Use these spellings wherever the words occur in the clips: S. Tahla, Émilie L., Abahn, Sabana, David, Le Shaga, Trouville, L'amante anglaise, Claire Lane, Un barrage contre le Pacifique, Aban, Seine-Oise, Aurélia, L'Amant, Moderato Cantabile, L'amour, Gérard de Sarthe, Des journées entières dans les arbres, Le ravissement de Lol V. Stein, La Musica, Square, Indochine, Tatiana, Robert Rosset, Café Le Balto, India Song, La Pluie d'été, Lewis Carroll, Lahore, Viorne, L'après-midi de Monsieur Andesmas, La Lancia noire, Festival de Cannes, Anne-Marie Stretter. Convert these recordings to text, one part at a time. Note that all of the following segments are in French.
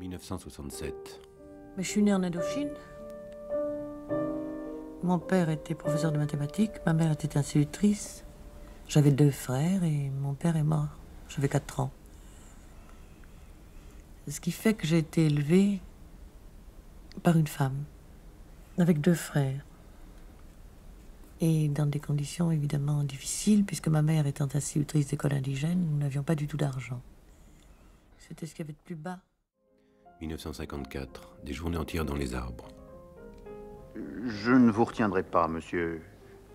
1967. Mais je suis née en Indochine. Mon père était professeur de mathématiques, ma mère était institutrice. J'avais deux frères et mon père est mort. J'avais 4 ans. Ce qui fait que j'ai été élevée par une femme, avec 2 frères. Et dans des conditions évidemment difficiles, puisque ma mère étant institutrice d'école indigène, nous n'avions pas du tout d'argent. C'était ce qu'il y avait de plus bas. 1954, des journées entières dans les arbres. Je ne vous retiendrai pas, monsieur,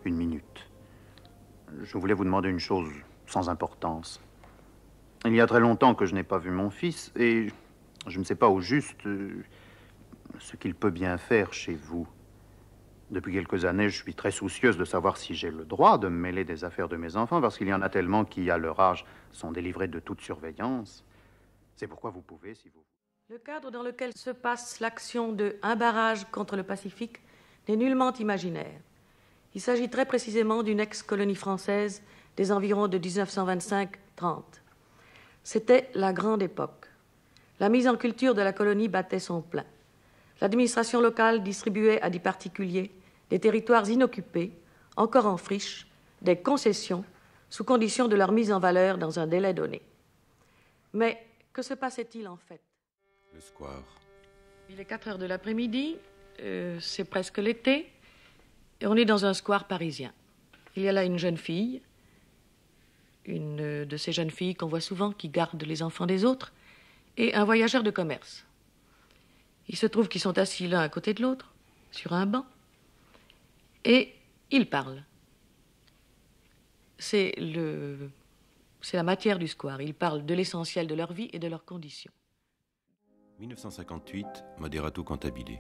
une minute. Je voulais vous demander une chose sans importance. Il y a très longtemps que je n'ai pas vu mon fils et je ne sais pas au juste ce qu'il peut bien faire chez vous. Depuis quelques années, je suis très soucieuse de savoir si j'ai le droit de me mêler des affaires de mes enfants parce qu'il y en a tellement qui, à leur âge, sont délivrés de toute surveillance. C'est pourquoi vous pouvez, si vous... Le cadre dans lequel se passe l'action de un barrage contre le Pacifique n'est nullement imaginaire. Il s'agit très précisément d'une ex-colonie française des environs de 1925-30. C'était la grande époque. La mise en culture de la colonie battait son plein. L'administration locale distribuait à des particuliers des territoires inoccupés, encore en friche, des concessions, sous condition de leur mise en valeur dans un délai donné. Mais que se passait-il en fait ? Le Square. Il est 4 heures de l'après-midi, c'est presque l'été, et on est dans un square parisien. Il y a là une jeune fille, une de ces jeunes filles qu'on voit souvent, qui gardent les enfants des autres, et un voyageur de commerce. Il se trouve qu'ils sont assis l'un à côté de l'autre, sur un banc, et ils parlent. C'est la matière du Square, ils parlent de l'essentiel de leur vie et de leurs conditions. 1958, Moderato Cantabile.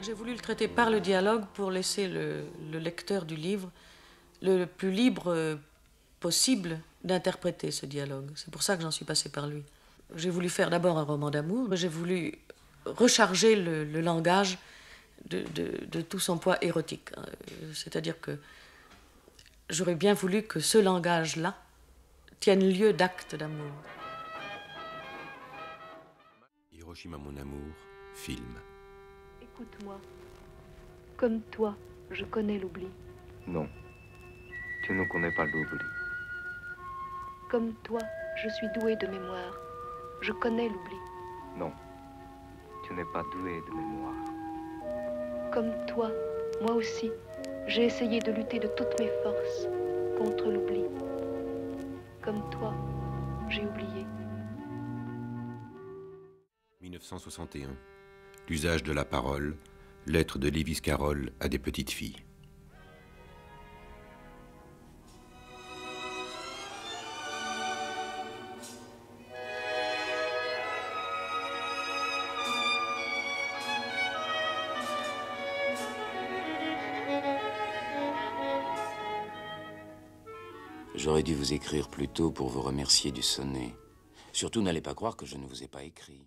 J'ai voulu le traiter par le dialogue pour laisser le lecteur du livre le plus libre possible d'interpréter ce dialogue. C'est pour ça que j'en suis passée par lui. J'ai voulu faire d'abord un roman d'amour, mais j'ai voulu recharger le langage de tout son poids érotique. C'est-à-dire que j'aurais bien voulu que ce langage-là tienne lieu d'actes d'amour. Hiroshima mon amour, film. Écoute-moi. Comme toi, je connais l'oubli. Non, tu ne connais pas l'oubli. Comme toi, je suis doué de mémoire. Je connais l'oubli. Non, tu n'es pas doué de mémoire. Comme toi, moi aussi, j'ai essayé de lutter de toutes mes forces contre l'oubli. Comme toi, j'ai oublié. 1961. L'usage de la parole, lettre de Lewis Carroll à des petites filles. J'aurais dû vous écrire plus tôt pour vous remercier du sonnet. Surtout n'allez pas croire que je ne vous ai pas écrit.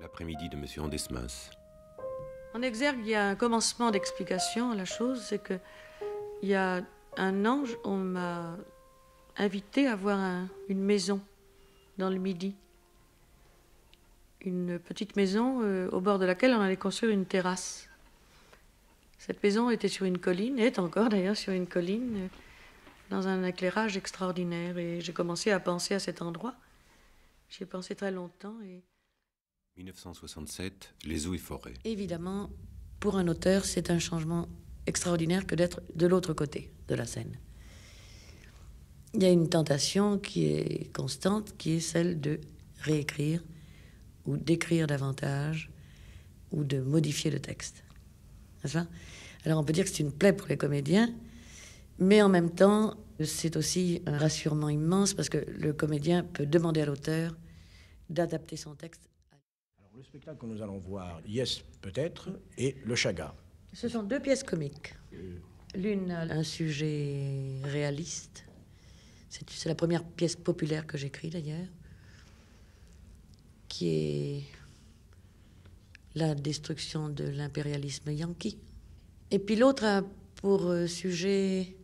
L'après-midi de Monsieur Andesmas. En exergue, il y a un commencement d'explication à la chose, c'est que il y a un an, on m'a invité à voir une maison dans le Midi. Une petite maison au bord de laquelle on allait construire une terrasse. Cette maison était sur une colline, est encore d'ailleurs sur une colline, dans un éclairage extraordinaire. Et j'ai commencé à penser à cet endroit. J'y ai pensé très longtemps et... 1967, les Eaux et forêts. Évidemment, pour un auteur, c'est un changement extraordinaire que d'être de l'autre côté de la Seine. Il y a une tentation qui est constante, qui est celle de réécrire ou d'écrire davantage ou de modifier le texte. N'est-ce pas ? Alors on peut dire que c'est une plaie pour les comédiens, mais en même temps, c'est aussi un rassurement immense parce que le comédien peut demander à l'auteur d'adapter son texte. Le spectacle que nous allons voir, Yes, peut-être, et Le Shaga. Ce sont 2 pièces comiques. L'une a un sujet réaliste. C'est la première pièce populaire que j'écris, d'ailleurs, qui est la destruction de l'impérialisme yankee. Et puis l'autre a pour sujet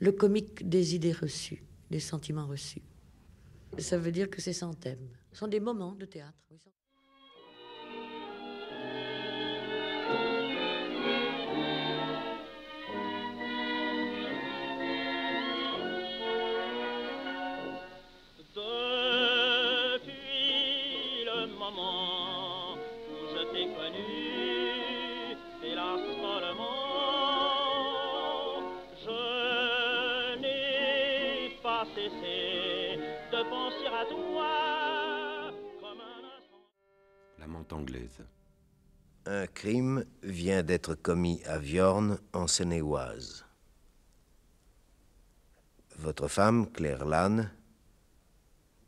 le comique des idées reçues, des sentiments reçus. Ça veut dire que c'est sans thème. Ce sont des moments de théâtre. moment où je t'ai connu, hélas follement, je n'ai pas cessé de penser à toi comme un instant. L'amante anglaise. Un crime vient d'être commis à Viorne, en Seine-Oise. Votre femme, Claire Lane,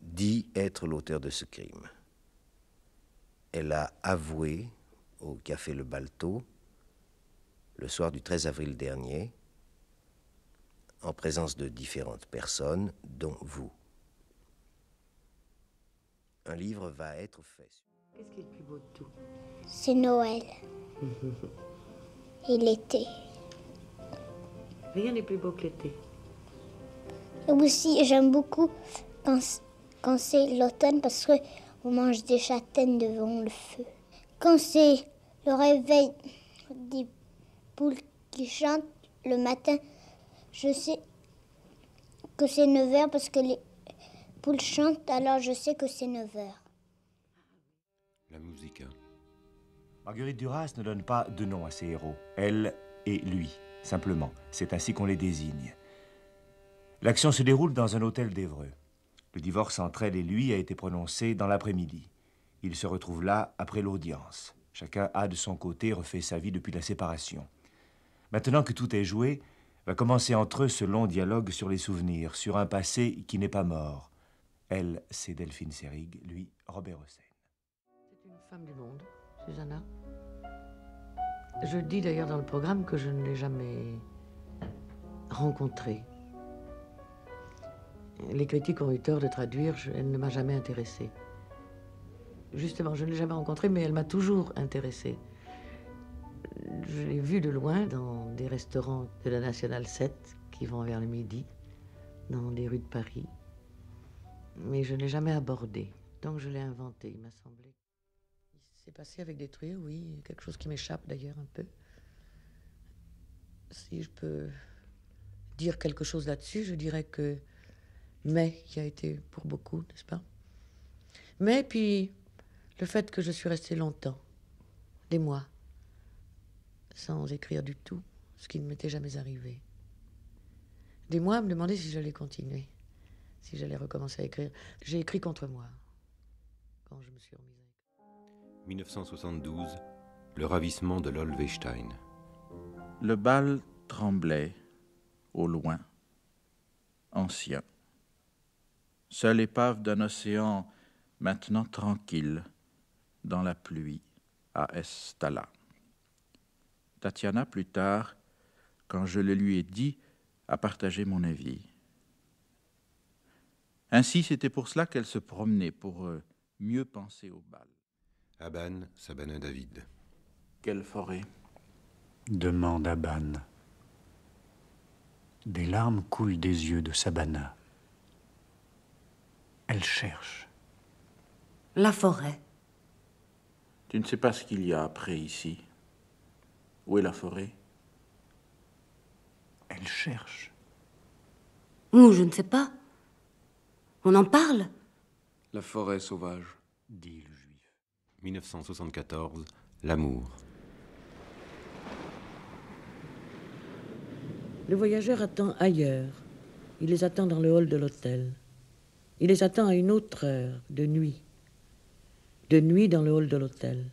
dit être l'auteur de ce crime. Elle a avoué au Café Le Balto, le soir du 13 avril dernier, en présence de différentes personnes, dont vous. Un livre va être fait. Qu'est-ce qui est le plus beau de tout? C'est Noël. Et l'été. Rien n'est plus beau que l'été. Et aussi, j'aime beaucoup quand c'est l'automne parce que on mange des châtaignes devant le feu. Quand c'est le réveil des poules qui chantent le matin, je sais que c'est 9 h parce que les poules chantent, alors je sais que c'est 9 h. La Musica. Marguerite Duras ne donne pas de nom à ses héros. Elle et lui, simplement. C'est ainsi qu'on les désigne. L'action se déroule dans un hôtel d'Évreux. Le divorce entre elle et lui a été prononcé dans l'après-midi. Ils se retrouvent là après l'audience. Chacun a de son côté refait sa vie depuis la séparation. Maintenant que tout est joué, va commencer entre eux ce long dialogue sur les souvenirs, sur un passé qui n'est pas mort. Elle, c'est Delphine Seyrig, lui, Robert Rosset. C'est une femme du monde, Suzanna. Je dis d'ailleurs dans le programme que je ne l'ai jamais rencontrée. Les critiques ont eu tort de traduire, elle ne m'a jamais intéressée. Justement, je ne l'ai jamais rencontrée, mais elle m'a toujours intéressée. Je l'ai vue de loin dans des restaurants de la Nationale 7 qui vont vers le midi, dans des rues de Paris. Mais je ne l'ai jamais abordée, donc je l'ai inventée, il m'a semblé. Il s'est passé avec Détruire, oui, quelque chose qui m'échappe d'ailleurs un peu. Si je peux dire quelque chose là-dessus, je dirais que mais qui a été pour beaucoup, n'est-ce pas? Mais puis, le fait que je suis restée longtemps, des mois, sans écrire du tout, ce qui ne m'était jamais arrivé. Des mois à me demander si j'allais continuer, si j'allais recommencer à écrire. J'ai écrit contre moi, quand je me suis remise à écrire. 1972, le ravissement de Lol V. Stein. Le bal tremblait, au loin, ancien. Seule épave d'un océan, maintenant tranquille, dans la pluie, à S. Tahla. Tatiana, plus tard, quand je le lui ai dit, a partagé mon avis. Ainsi, c'était pour cela qu'elle se promenait, pour mieux penser au bal. Aban, Sabana David. Quelle forêt? Demande Aban. Des larmes coulent des yeux de Sabana. Elle cherche. La forêt. Tu ne sais pas ce qu'il y a après ici. Où est la forêt? Elle cherche. Où? Je ne sais pas. On en parle? La forêt sauvage, dit le juif. 1974, l'amour. Le voyageur attend ailleurs. Il les attend dans le hall de l'hôtel. Il les attend à une autre heure, de nuit dans le hall de l'hôtel.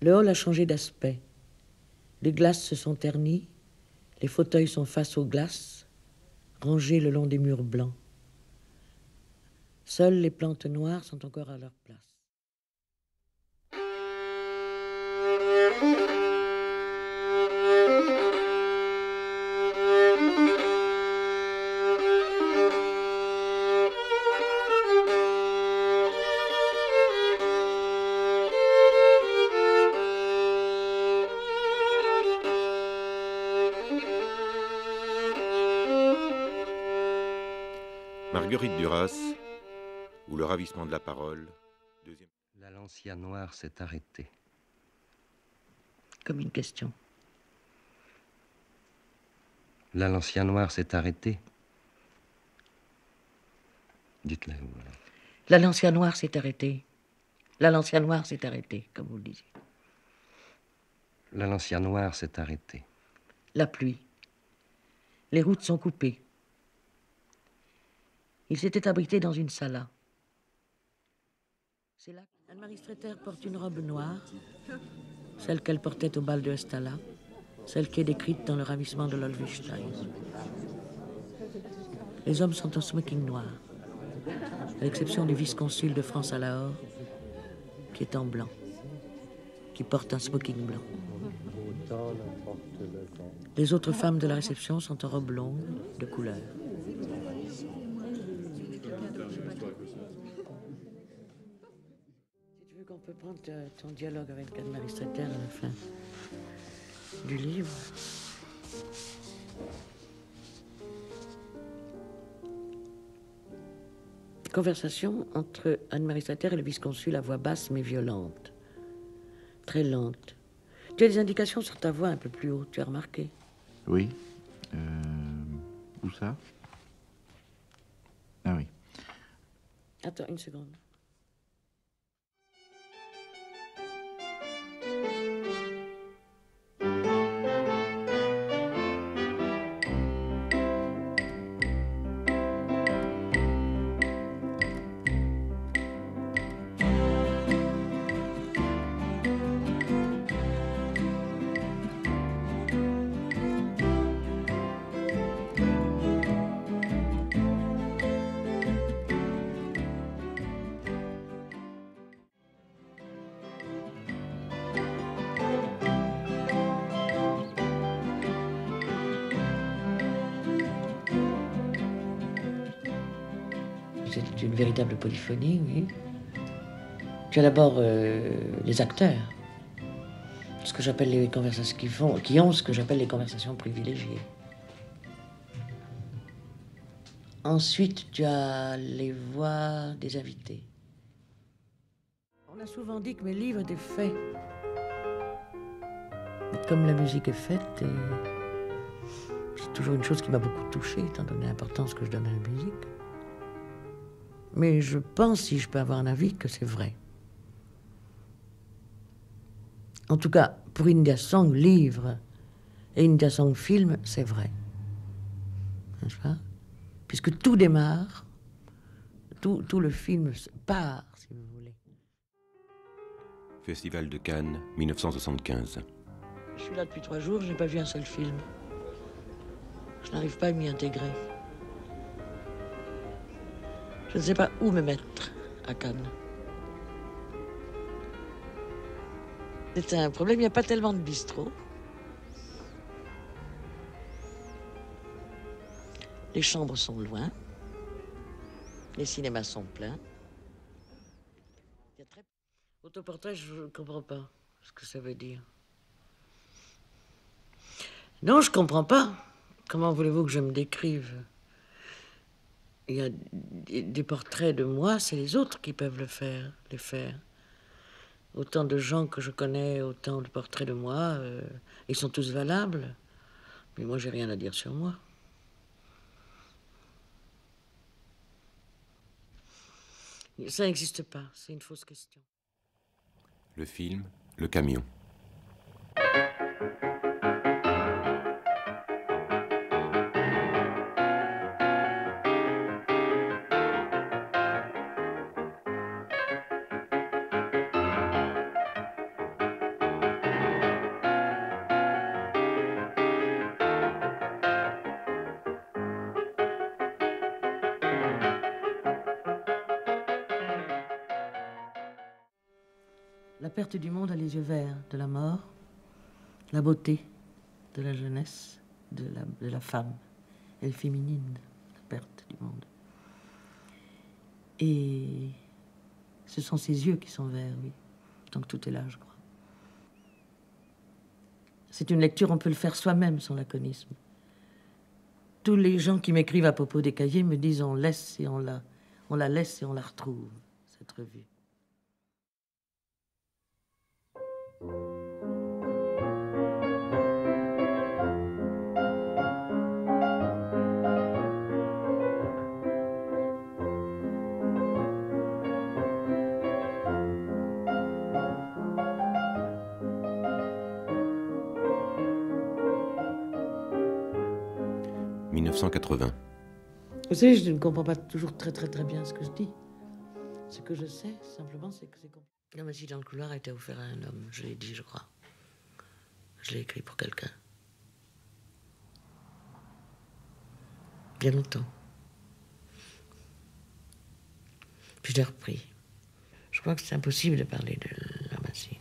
Le hall a changé d'aspect. Les glaces se sont ternies, les fauteuils sont face aux glaces, rangés le long des murs blancs. Seules les plantes noires sont encore à leur place. Marguerite Duras, ou le ravissement de la parole. Deuxième... La Lancia noire s'est arrêtée. Comme une question. La Lancia noire s'est arrêtée. Dites-la où, alors. La Lancia noire s'est arrêtée. La Lancia noire s'est arrêtée, comme vous le disiez. La Lancia noire s'est arrêtée. La pluie. Les routes sont coupées. Il s'était abrité dans une sala. C'est là qu'Anne-Marie Stretter porte une robe noire, celle qu'elle portait au bal de S. Tahla, celle qui est décrite dans Le ravissement de Lol V. Stein. Les hommes sont en smoking noir, à l'exception du vice-consul de France à Lahore, qui est en blanc, qui porte un smoking blanc. Les autres femmes de la réception sont en robe longue, de couleur. Si tu veux qu'on peut prendre ton dialogue avec Anne-Marie Stretter à la fin du livre. Conversation entre Anne-Marie Stretter et le vice-consul à voix basse mais violente. Très lente. Tu as des indications sur ta voix un peu plus haute, tu as remarqué? Oui. Où ça? Ah oui. Attends une seconde. C'est une véritable polyphonie, oui. Tu as d'abord les acteurs, ce que j'appelle les conversations qui ont ce que j'appelle les conversations privilégiées. Ensuite, tu as les voix des invités. On a souvent dit que mes livres étaient faits. Comme la musique est faite, c'est toujours une chose qui m'a beaucoup touchée, étant donné l'importance que je donne à la musique. Mais je pense, si je peux avoir un avis, que c'est vrai. En tout cas, pour India Song, livre, et India Song, film, c'est vrai. N'est-ce pas? Puisque tout démarre, tout le film part, si vous voulez. Festival de Cannes, 1975. Je suis là depuis 3 jours, je n'ai pas vu un seul film. Je n'arrive pas à m'y intégrer. Je ne sais pas où me mettre à Cannes. C'est un problème, il n'y a pas tellement de bistrots. Les chambres sont loin. Les cinémas sont pleins. Il y a très... Autoportrait, je ne comprends pas ce que ça veut dire. Non, je ne comprends pas. Comment voulez-vous que je me décrive ? Il y a des portraits de moi, c'est les autres qui peuvent les faire. Autant de gens que je connais, autant de portraits de moi, ils sont tous valables. Mais moi, j'ai rien à dire sur moi. Ça n'existe pas, c'est une fausse question. Le film, le camion. La perte du monde a les yeux verts de la mort, la beauté de la jeunesse, de la femme. Elle féminine, la perte du monde. Et ce sont ses yeux qui sont verts, oui. Donc tout est là, je crois. C'est une lecture, on peut le faire soi-même, son laconisme. Tous les gens qui m'écrivent à propos des cahiers me disent on la laisse et on la retrouve, cette revue. 1980. Vous savez, je ne comprends pas toujours très bien ce que je dis. Ce que je sais, simplement, c'est que c'est compliqué. Non, mais si dans le couloir a été offert à un homme, je l'ai dit, je crois. Je l'ai écrit pour quelqu'un. Bien longtemps. Puis je l'ai repris. Je crois que c'est impossible de parler de l'homme ainsi.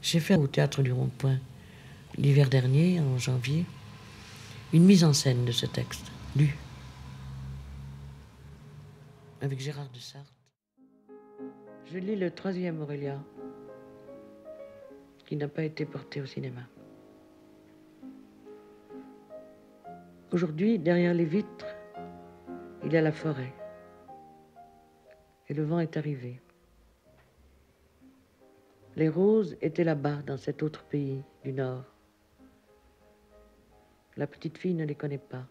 J'ai fait au théâtre du Rond-Point, l'hiver dernier, en janvier, une mise en scène de ce texte, lu. Avec Gérard de Sarthe. Je lis le troisième Aurélia, qui n'a pas été porté au cinéma. Aujourd'hui, derrière les vitres, il y a la forêt. Et le vent est arrivé. Les roses étaient là-bas, dans cet autre pays du Nord. La petite fille ne les connaît pas.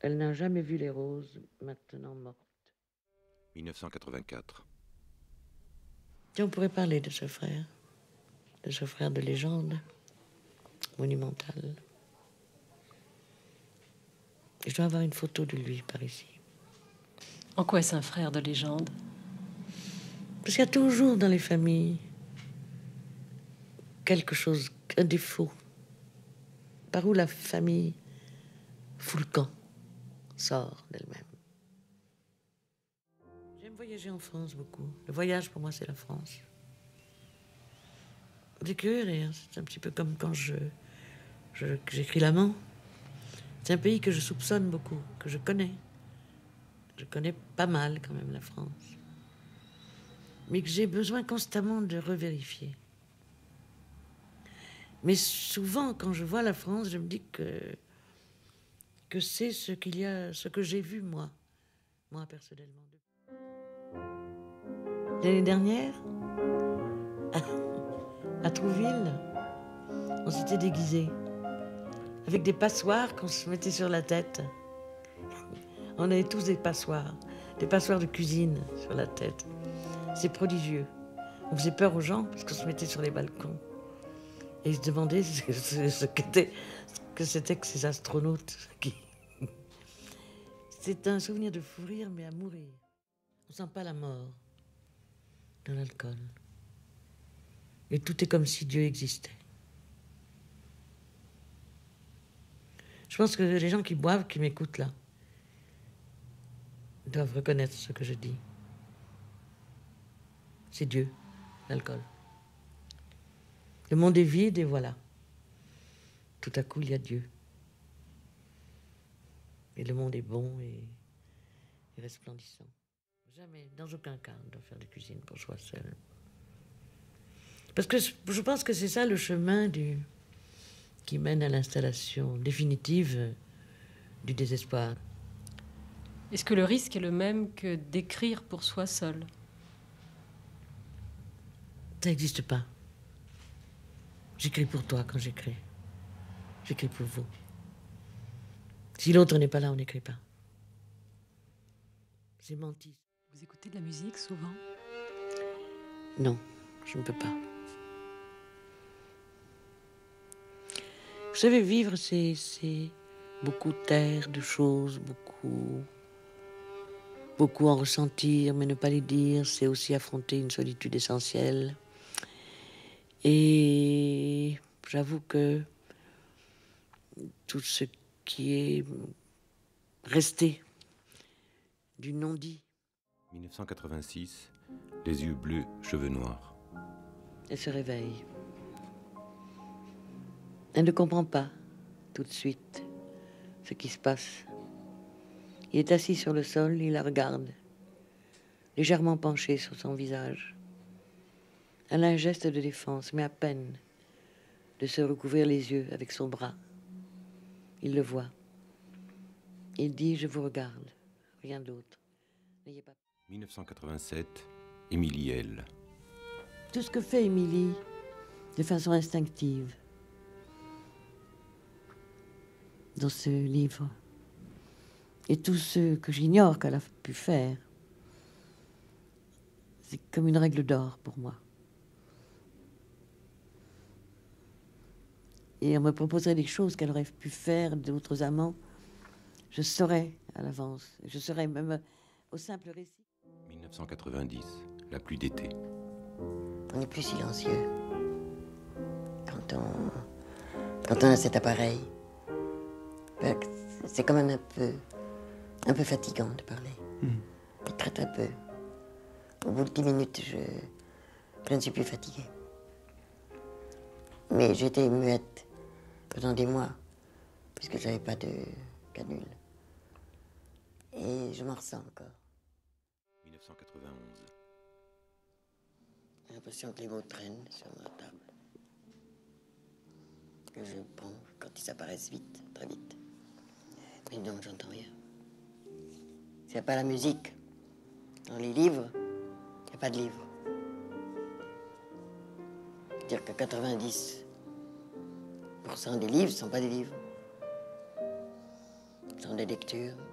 Elle n'a jamais vu les roses, maintenant mortes. 1984. Tiens, on pourrait parler de ce frère de légende, monumental. Je dois avoir une photo de lui par ici. En quoi est-ce un frère de légende? Parce qu'il y a toujours dans les familles quelque chose, un défaut, par où la famille fout le camp. Sort d'elle-même. J'aime voyager en France beaucoup. Le voyage, pour moi, c'est la France. C'est curieux, c'est un petit peu comme quand j'écris L'amant. C'est un pays que je soupçonne beaucoup, que je connais. Je connais pas mal, quand même, la France. Mais que j'ai besoin constamment de revérifier. Mais souvent, quand je vois la France, je me dis que c'est ce qu'il y a, ce que j'ai vu, moi personnellement. L'année dernière, à Trouville, on s'était déguisés, avec des passoires qu'on se mettait sur la tête. On avait tous des passoires de cuisine sur la tête. C'est prodigieux. On faisait peur aux gens parce qu'on se mettait sur les balcons. Et ils se demandaient ce qu'était que ces astronautes qui... C'est un souvenir de fou rire, mais à mourir. On sent pas la mort dans l'alcool. Et tout est comme si Dieu existait. Je pense que les gens qui boivent, qui m'écoutent là, doivent reconnaître ce que je dis. C'est Dieu, l'alcool. Le monde est vide et voilà. Tout à coup, il y a Dieu. Et le monde est bon et resplendissant. Jamais, dans aucun cas, on doit faire de cuisine pour soi seul. Parce que je pense que c'est ça le chemin qui mène à l'installation définitive du désespoir. Est-ce que le risque est le même que d'écrire pour soi seul? Ça n'existe pas. J'écris pour toi quand j'écris. J'écris pour vous. Si l'autre n'est pas là, on n'écrit pas. C'est menti. Vous écoutez de la musique souvent? Non, je ne peux pas. Vous savez, vivre, c'est beaucoup taire de choses, beaucoup en ressentir, mais ne pas les dire. C'est aussi affronter une solitude essentielle. Et j'avoue que tout ce qui est resté du non-dit. 1986, les yeux bleus, cheveux noirs. Elle se réveille. Elle ne comprend pas tout de suite ce qui se passe. Il est assis sur le sol, il la regarde, légèrement penchée sur son visage. Elle a un geste de défense, mais à peine de se recouvrir les yeux avec son bras. Il le voit. Il dit « Je vous regarde, rien d'autre. » 1987, Émilie L. Tout ce que fait Émilie, de façon instinctive, dans ce livre, et tout ce que j'ignore qu'elle a pu faire, c'est comme une règle d'or pour moi. et on me proposerait des choses qu'elle aurait pu faire, d'autres amants. Je saurais à l'avance, je saurais même au simple récit. 1990, la pluie d'été. On est plus silencieux quand on a cet appareil. C'est quand même un peu fatigant de parler. Mmh. Très très peu. Au bout de 10 minutes, je ne suis plus fatiguée. Mais j'étais muette pendant des mois, puisque j'avais pas de canule. Et je m'en ressens encore. 1991. J'ai l'impression que les mots traînent sur ma table. Que je prends quand ils apparaissent vite, très vite. Mais non, j'entends rien. S'il n'y a pas la musique, dans les livres, il n'y a pas de livres. C'est-à-dire que 90% des livres ne sont pas des livres. Ce sont des lectures.